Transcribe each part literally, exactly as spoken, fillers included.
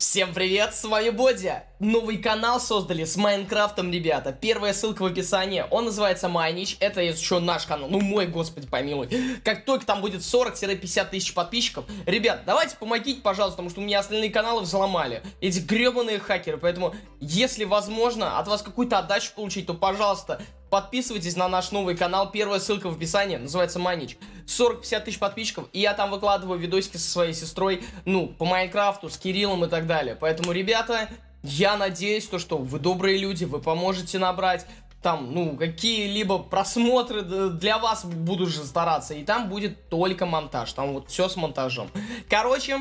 Всем привет, с вами Бодя. Новый канал создали с Майнкрафтом, ребята. Первая ссылка в описании. Он называется Майнич. Это еще наш канал. Ну, мой господи, помилуй. Как только там будет сорок-пятьдесят тысяч подписчиков. Ребят, давайте помогите, пожалуйста, потому что у меня остальные каналы взломали. Эти гребаные хакеры. Поэтому, если возможно, от вас какую-то отдачу получить, то, пожалуйста, подписывайтесь на наш новый канал. Первая ссылка в описании. Называется Майнич. сорок-пятьдесят тысяч подписчиков, и я там выкладываю видосики со своей сестрой, ну, по Майнкрафту, с Кириллом и так далее. Поэтому, ребята, я надеюсь, то, что вы добрые люди, вы поможете набрать там, ну, какие-либо просмотры для вас, буду же стараться. И там будет только монтаж, там вот все с монтажом. Короче,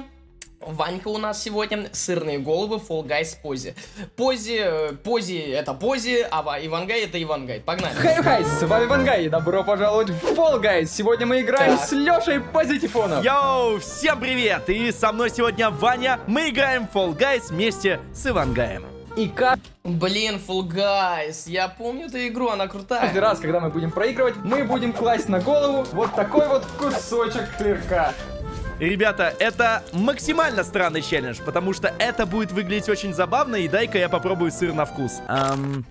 Ванька у нас сегодня, сырные головы, Fall Guys, пози. Пози, пози, это пози, а Ивангай это Ивангай. Погнали. Хай-хай, с вами Ивангай, и добро пожаловать в Fall Guys. Сегодня мы играем так. с Лешей Позитифоновым. Йоу, всем привет, и со мной сегодня Ваня. Мы играем в Fall Guys вместе с Ивангаем. И как... Блин, Fall Guys, я помню эту игру, она крутая. Каждый раз, когда мы будем проигрывать, мы будем класть на голову вот такой вот кусочек клирка. Ребята, это максимально странный челлендж, потому что это будет выглядеть очень забавно. И дай-ка я попробую сыр на вкус. Эм...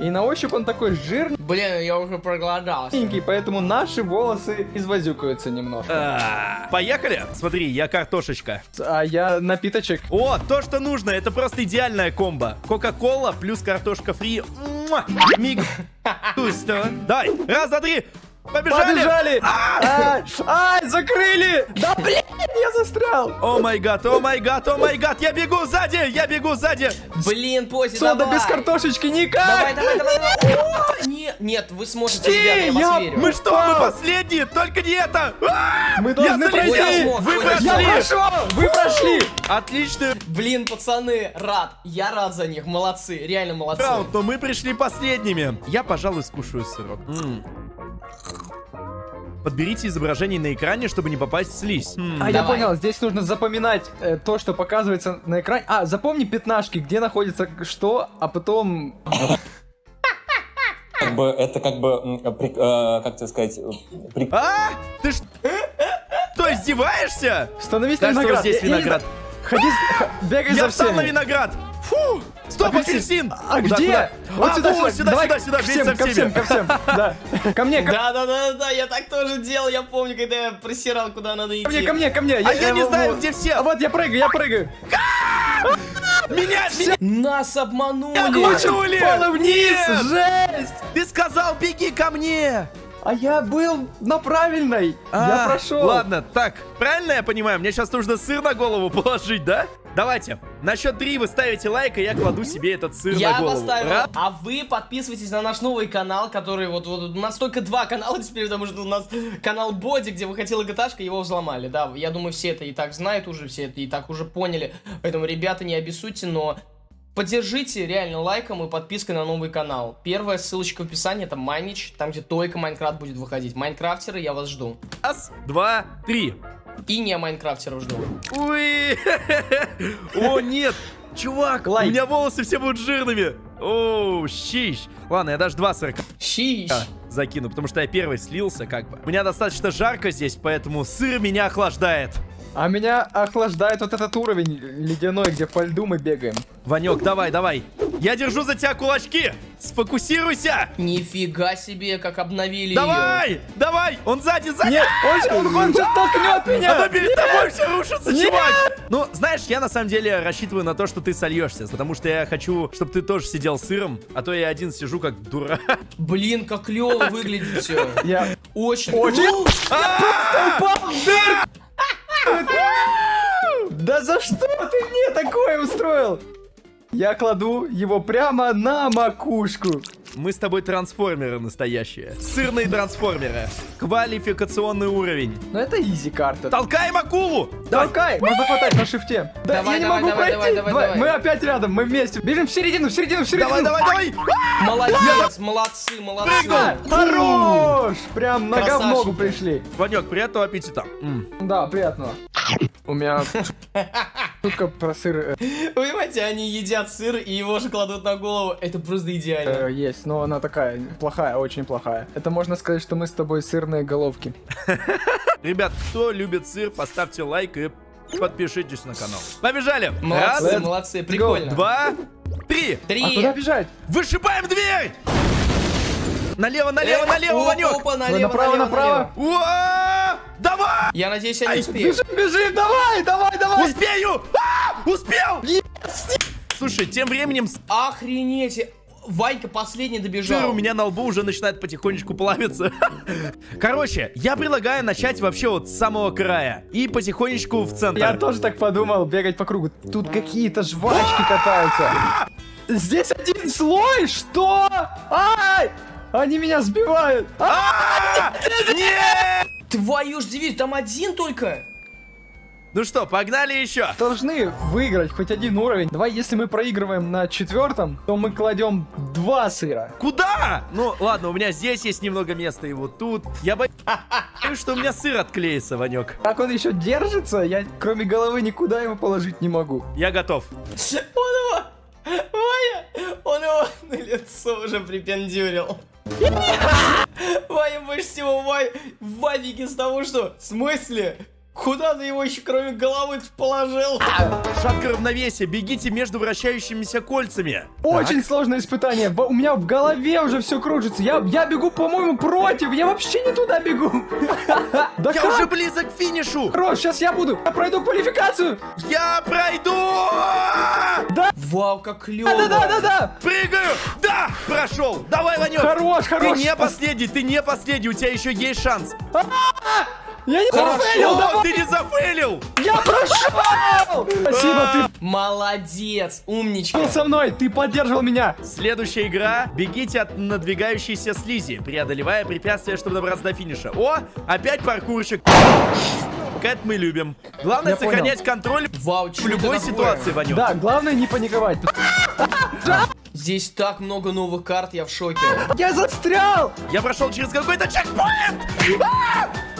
И на ощупь он такой жирный. Блин, я уже проголодался. Поэтому наши волосы извозюкаются немножко. А-а-а. Поехали. Смотри, я картошечка. А я напиточек. О, то, что нужно. Это просто идеальная комбо. Кока-кола плюс картошка фри. Миг. Давай, раз, два, три. Побежали! Побежали! А, а, а, закрыли! Да блин, я застрял! О май гад, о май гад, о май гад! Я бегу сзади, я бегу сзади! Блин, Пози, Сода давай. без картошечки никак! Давай, давай, давай, давай. Нет, нет, вы сможете, ребята, я вас верю. Мы что, мы последние? Только не это! Мы должны пройти! Вы прошли! Вы прошли! Отлично! Блин, пацаны, рад! Я рад за них, молодцы, реально молодцы. Но мы пришли последними. Я, пожалуй, скушаю сырок. Подберите изображение на экране, чтобы не попасть в слизь. Хм, а давай. Я понял, здесь нужно запоминать э, то, что показывается на экране. А, запомни пятнашки, где находится что, а потом... Как бы, это как бы, э, как тебе сказать... При... А? Ты что, издеваешься? Становись на виноград. Здесь виноград. Ходи, бегай за всеми. Я встал на виноград. Фу! Стоп, апельсин! А где? Вот сюда, сюда, сюда, сюда, ко всем, ко всем, ко мне, ко... Да, да, да, да, я так тоже делал, я помню, когда я просирал, куда надо идти. Ко мне, ко мне, ко мне. А я не знаю, где все. Вот, я прыгаю, я прыгаю. Меня, меня... Нас обманули. Обманули. Полы вниз, жесть. Ты сказал, беги ко мне. А я был на правильной. Я прошел. Ладно, так, правильно я понимаю? Мне сейчас нужно сыр на голову положить, да? Давайте, на счет три вы ставите лайк, и я кладу себе этот сыр я на голову. Поставил. Ра... А вы подписывайтесь на наш новый канал, который вот, вот... У нас только два канала теперь, потому что у нас канал Боди, где выходила ГТАшка, его взломали. Да, я думаю, все это и так знают уже, все это и так уже поняли. Поэтому, ребята, не обессудьте, но... Поддержите реально лайком и подпиской на новый канал. Первая ссылочка в описании, это Майнич, там, где только Майнкрафт будет выходить. Майнкрафтеры, я вас жду. Раз, два, три. И не майнкрафтеров жду. Уи! О, нет! Чувак, у меня волосы все будут жирными. Оу, щищ. Ладно, я даже два сырка щищ закину, потому что я первый слился как бы. У меня достаточно жарко здесь, поэтому сыр меня охлаждает. А меня охлаждает вот этот уровень ледяной, где по льду мы бегаем. Ванек, давай, давай. Я держу за тебя кулачки. Сфокусируйся. Нифига себе, как обновили. Давай, ее. давай. Он сзади, сзади. Нет, он, он, он же толкнет меня. Она перед Нет. тобой все рушится, Нет. чувак. Ну, знаешь, я на самом деле рассчитываю на то, что ты сольешься. Потому что я хочу, чтобы ты тоже сидел сыром. А то я один сижу как дурак. Блин, как клево выглядит все. Я очень... Очень... Я просто упал в дырку. Да за что ты мне такое устроил? Я кладу его прямо на макушку. Мы с тобой трансформеры настоящие. Сырные трансформеры. Квалификационный уровень. Ну это изи карта. Толкай акулу! Толкай! Можно хватать на шифте. Да я не могу пройти. Мы опять рядом, мы вместе. Бежим в середину, в середину, в середину. Давай, давай, давай. Молодец, молодцы, молодцы. Хорош! Прям нога в ногу пришли. Ванек, приятного аппетита. Да, приятного. У меня шутка про сыр. Вы понимаете, они едят сыр и его же кладут на голову. Это просто идеально. Есть, но она такая плохая, очень плохая. Это можно сказать, что мы с тобой сырные головки. Ребят, кто любит сыр, поставьте лайк и подпишитесь на канал. Побежали! Молодцы, Раз, молодцы, прикольно. Два, три. Три. А куда бежать? Вышибаем дверь! Налево, налево, э, налево, оп, Ванёк! Опа, налево, направо, направо. Уа! Давай! Я надеюсь, я не успею. Бежим, бежим, давай, давай, давай! Успею! А! Успел! Yes! Слушай, тем временем... Охренеть! Ванька последний добежал. Жир у меня на лбу уже начинает потихонечку плавиться. Короче, я предлагаю начать вообще вот с самого края и потихонечку в центр. Я тоже так подумал, бегать по кругу. Тут какие-то жвачки катаются. Здесь один слой, что? Ай! Они меня сбивают. Нет! Твою ж дивизию, там один только. Ну что, погнали еще. Должны выиграть хоть один уровень. Давай, если мы проигрываем на четвертом, то мы кладем два сыра. Куда? Ну, ладно, у меня здесь есть немного места, и вот тут. Я боюсь, что у меня сыр отклеится, Ванек. Так он еще держится? Я, кроме головы, никуда его положить не могу. Я готов. Он его... Он его на лицо уже припендюрил. Ваня, больше всего Ваники с того, что... В смысле? Куда ты его еще кроме головы положил? Шапка равновесия. Бегите между вращающимися кольцами. Очень так. Сложное испытание. У меня в голове уже все кружится. Я, я бегу, по-моему, против. Я вообще не туда бегу. Да я как? Уже близок к финишу. Хорош, сейчас я буду. Я пройду квалификацию. Я пройду. Да. Вау, как клево. Да, да, да, да. Прыгаю. Да, прошел. Давай, Ванек. Хорош, хорош. Ты не последний, ты не последний. У тебя еще есть шанс. Я не зафейлил, давай! Ты не зафейлил! Я прошел! Спасибо, ты... Молодец, умничка! Ты со мной, ты поддерживал меня! Следующая игра. Бегите от надвигающейся слизи, преодолевая препятствия, чтобы добраться до финиша. О, опять паркурщик. Кэт мы любим. Главное Я сохранять понял. Контроль Вау, в любой ситуации, Ваню. Да, главное не паниковать. Здесь так много новых карт, я в шоке. Я застрял! Я прошел через какой-то чекпоинт!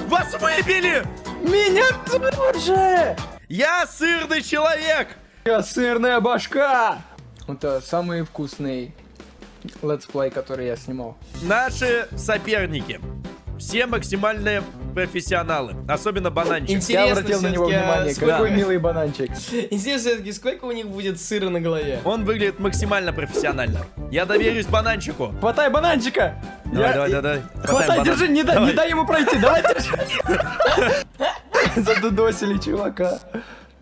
Вас выбили! Меня тоже! Я сырный человек! Я сырная башка! Это самый вкусный летсплей, который я снимал. Наши соперники. Все максимальные профессионалы. Особенно бананчик. Интересно, я обратил на него внимание. Какой милый бананчик. Интересно, все-таки, сколько у них будет сыра на голове? Он выглядит максимально профессионально. Я доверюсь бананчику. Хватай бананчика! Давай, я... давай, давай, давай. Хватай, держи, не, давай. Да, не дай ему пройти, давай, держи. Задудосили чувака.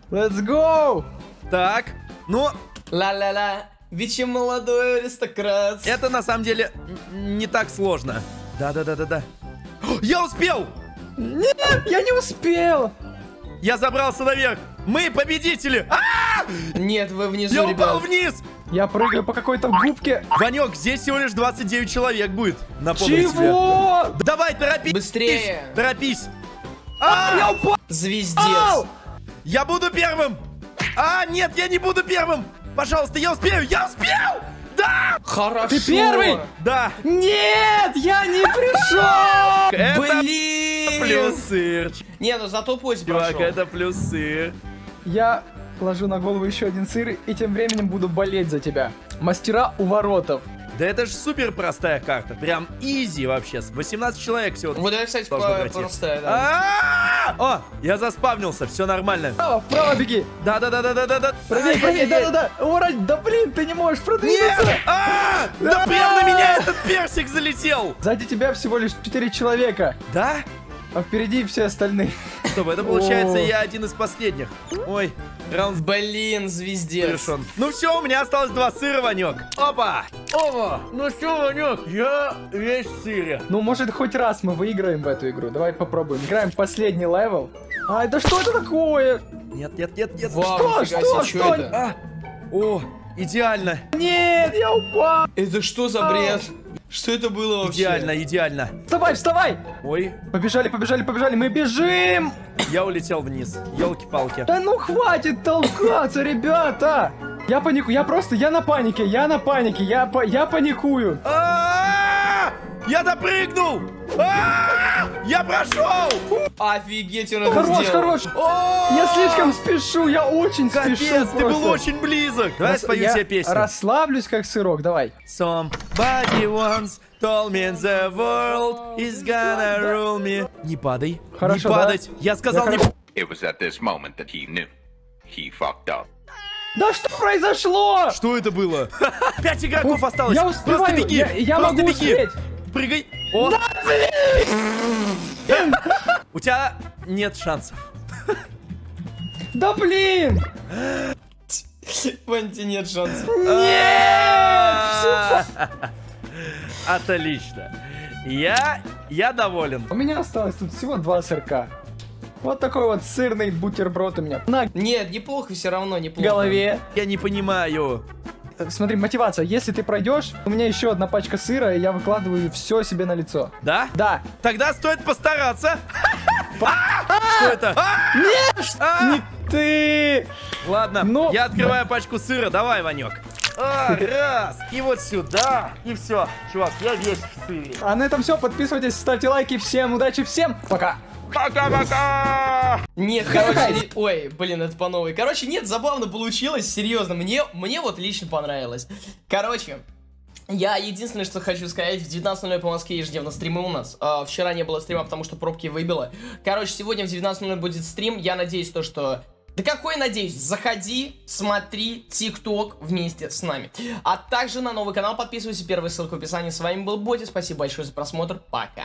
Let's go! Так, ну... Ла-ла-ла, Вичи молодой аристократ. Это на самом деле не так сложно. Да-да-да-да-да. Я успел! Нет, я не успел! Я забрался наверх! Мы победители! А-а-а! Нет, вы внизу, ребят. Я упал вниз! Я прыгаю по какой-то губке. Ванек, здесь всего лишь двадцать девять человек будет. Чего? Давай, торопись! Быстрее! Торопись! А, я упал! Звездец! Я буду первым! А, нет, я не буду первым! Пожалуйста, я успею! Я успел! Да! Хорошо! Ты первый? Да! Нет, я не пришел! Это блин! Плюс сыр. Не, ну зато пусть прошел. Так, это плюс сыр. Я положу на голову еще один сыр и тем временем буду болеть за тебя. Мастера у воротов. Да это же супер простая карта. Прям изи вообще. восемнадцать человек всего. Вот это, кстати, простая, да. О, я заспавнился, все нормально. Вправо беги. Да-да-да-да-да-да. Прыгай, прыгай, да-да-да. Урать, да блин, ты не можешь продвинуться. Да прям на меня этот персик залетел. Сзади тебя всего лишь четыре человека. Да? А впереди все остальные. Стоп, это получается я один из последних. Ой, раунд. Блин, звездец. Ну все, у меня осталось два сыра, Ванек. Опа! Опа! Ну все, Ванек, я весь сыр. Ну, может, хоть раз мы выиграем в эту игру. Давай попробуем. Играем в последний левел. А, это что это такое? Нет, нет, нет, нет. Вау, что, что, себе, что? Что это? А, о, идеально. Нет, я упал. Это что за бред? Что это было вообще? Идеально, идеально. Вставай, вставай! Ой. Побежали, побежали, побежали. Мы бежим! Я улетел вниз. Ёлки-палки. Да ну хватит толкаться, ребята! Я паникую. Я просто, я на панике. Я на панике. Я, па я паникую. А-а-а! Я допрыгнул! А-а-а! Я прошел! Офигеть, он это сделал. Хорош, хорош. Я слишком спешу. Я очень спешу. Капец, ты был очень близок. Давай спою тебе песню. Расслаблюсь, как сырок. Давай. Somebody once told me the world is gonna rule me. Не падай. Не падать. Я сказал не падать. Да что произошло? Что это было? Пять игроков осталось. Я успеваю. Просто беги. Я, я Просто могу беги. Успеть. Прыгай. О. У тебя нет шансов. Да блин. Ванти нет шансов. Нет. Отлично. Я, я доволен. У меня осталось тут всего два сырка. Вот такой вот сырный бутерброд у меня. На... Нет, неплохо все равно, неплохо. В голове. Я не понимаю. Смотри, мотивация. Если ты пройдешь, у меня еще одна пачка сыра, и я выкладываю все себе на лицо. Да? Да. Тогда стоит постараться. Что это? Нет! Не ты! Ладно, я открываю пачку сыра. Давай, Ванек. А, раз, и вот сюда, и все. Чувак, я весь в сыре. А на этом все, подписывайтесь, ставьте лайки. Всем удачи, всем пока! Пока-пока! Нет, короче, ой, блин, это по новой. Короче, нет, забавно получилось, серьезно, мне, мне вот лично понравилось. Короче, я единственное, что хочу сказать, в девятнадцать ноль ноль по Москве ежедневно стримы у нас. А, вчера не было стрима, потому что пробки выбило. Короче, сегодня в девятнадцать ноль ноль будет стрим, я надеюсь, то, что... Да какой, надеюсь, заходи, смотри ТикТок вместе с нами. А также на новый канал подписывайся, первая ссылка в описании. С вами был Бодя, спасибо большое за просмотр, пока.